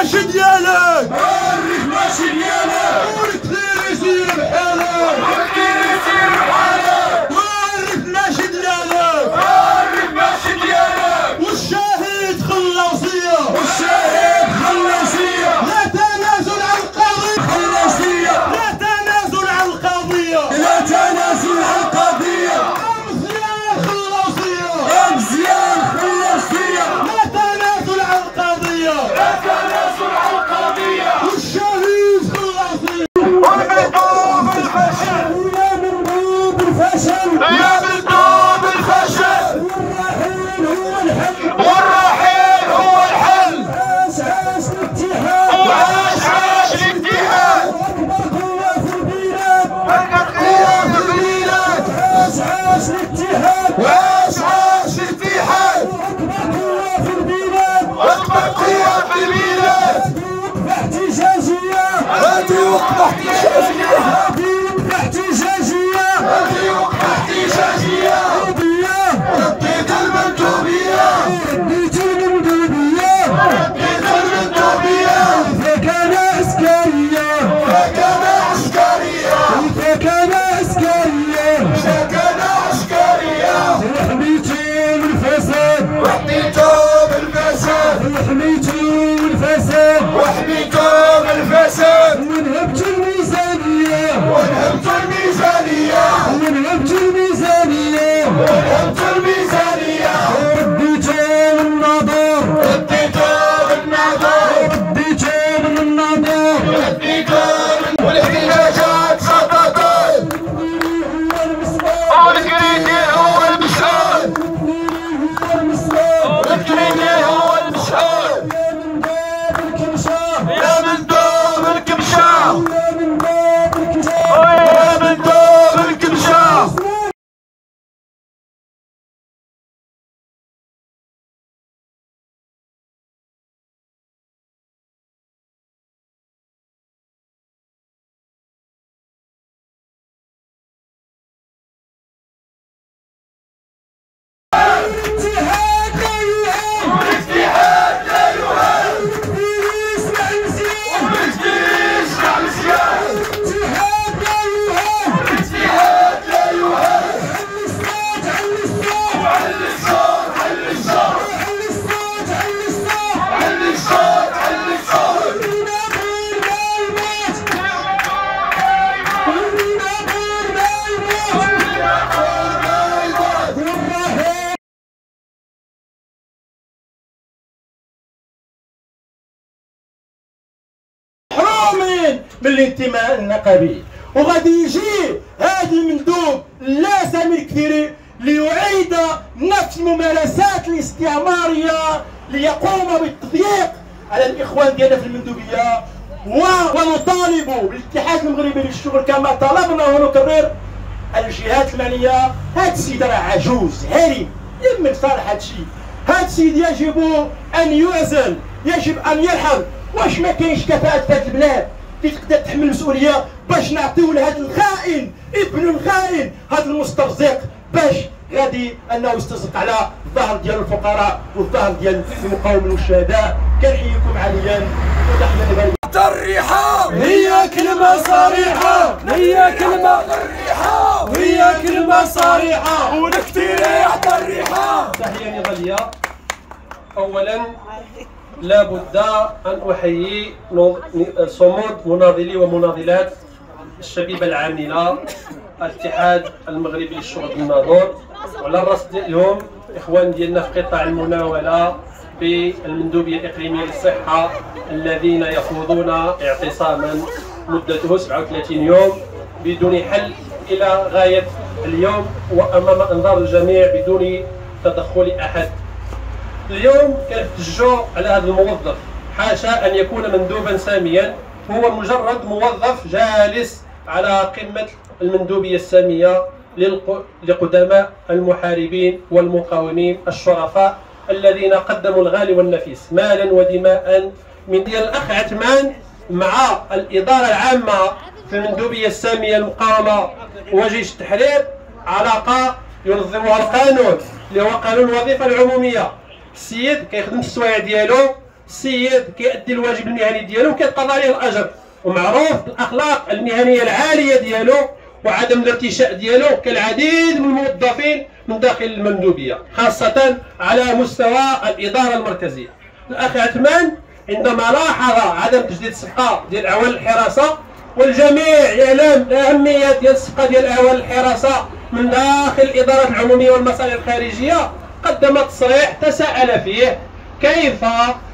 ماشي ديالك، عمرك ماشي ديالك، عمرك اللي يصير بحالك، عمرك اللي يصير بحالك، عمرك ماشي ديالك، عمرك ماشي ديالك، والشهيد خلى وصية، والشهيد خلى وصية، لا تنازل عن القضية، خلى وصية، لا تنازل عن القضية، لا تنازل عن القضية، مزيان خلى وصية، مزيان خلى وصية، لا تنازل عن القضية. بالانتماء النقبي، وغادي يجي هذا المندوب لا سامي الكثيري ليعيد نفس الممارسات الاستعماريه ليقوم بالتضييق على الاخوان ديالنا في المندوبيه، ونطالب بالاتحاد المغربي للشغل كما طلبنا ونكرر الجهات المعنيه. هذا السيد راه عجوز هرم، يمن صالح هذا الشيء، هذا السيد يجب ان يعزل، يجب ان يرحل. واش ما كاينش كفاءات في هذه البلاد اللي تقدر تحمل المسؤوليه باش نعطيو لهذا الخائن ابن الخائن هذا المسترزق باش غادي انه يسترزق على الظهر ديال الفقراء والظهر ديال المقاومين والشهداء؟ كنحييكم عاليا وتحيه. الريحه هي كلمه صريحه، هي كلمه الريحه، هي كلمه صريحه ونكثير يعطي الريحه. تحيه غاليه. اولا لا بد أن أحيي صمود مناضلي ومناضلات الشبيبة العاملة الاتحاد المغربي للشغل الناظر، وعلى الرأس ديالهم إخوان ديالنا في قطاع المناولة بالمندوبية الإقليمية للصحة الذين يخوضون اعتصاما مدته 37 يوم بدون حل إلى غاية اليوم وأمام أنظار الجميع بدون تدخل أحد. اليوم كنحتجوا على هذا الموظف، حاشا ان يكون مندوبا ساميا، هو مجرد موظف جالس على قمه المندوبيه الساميه لقدماء المحاربين والمقاومين الشرفاء الذين قدموا الغالي والنفيس مالا ودماء من ديال الاخ عثمان مع الاداره العامه في المندوبيه الساميه المقاومه وجيش التحرير علاقه ينظمها القانون اللي هو قانون الوظيفه العموميه. السيد كيخدم السوايع ديالو، السيد كيأدي الواجب المهني ديالو وكيتقاضى عليه الأجر، ومعروف بالأخلاق المهنية العالية ديالو وعدم الارتشاء ديالو كالعديد من الموظفين من داخل المندوبية، خاصة على مستوى الإدارة المركزية. الأخ عثمان عندما لاحظ عدم تجديد الصحة ديال أعوان الحراسة، والجميع يعلم أهمية ديال الصحة ديال أعوان الحراسة من داخل الإدارة العمومية والمصالح الخارجية، قدم تصريح تساءل فيه كيف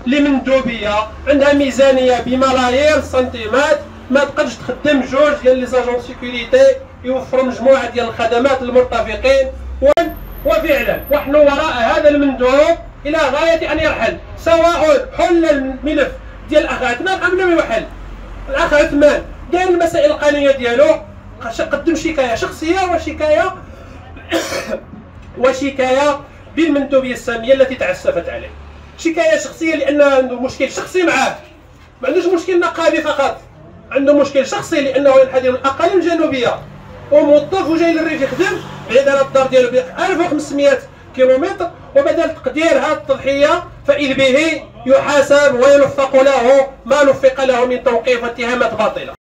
لمندوبية عندها ميزانية بملايير السنتيمات ما تقدرش تخدم جوج ديال لي زاجون سيكوريتي يوفروا مجموعة ديال الخدمات للمرتفقين. وفعلا ونحن وراء هذا المندوب إلى غاية أن يرحل، سواء حل الملف ديال الأخ عثمان أم لم يحل. الأخ عثمان دار المسائل القانونية ديالو، قدم شكاية شخصية وشكاية بالمندوبية السامية التي تعسفت عليه. شكاية شخصية لأنه عنده مشكل شخصي معاه، ما عندوش مشكل نقابي فقط، عنده مشكل شخصي لأنه ينحدر من الأقاليم الجنوبية وموظف وجاي للريف يخدم بعيد على الدار ديالو ب 1500 كيلومتر، وبدل تقدير هذه التضحية فإذ به يحاسب ويلفق له ما لفق له من توقيف واتهامات باطلة.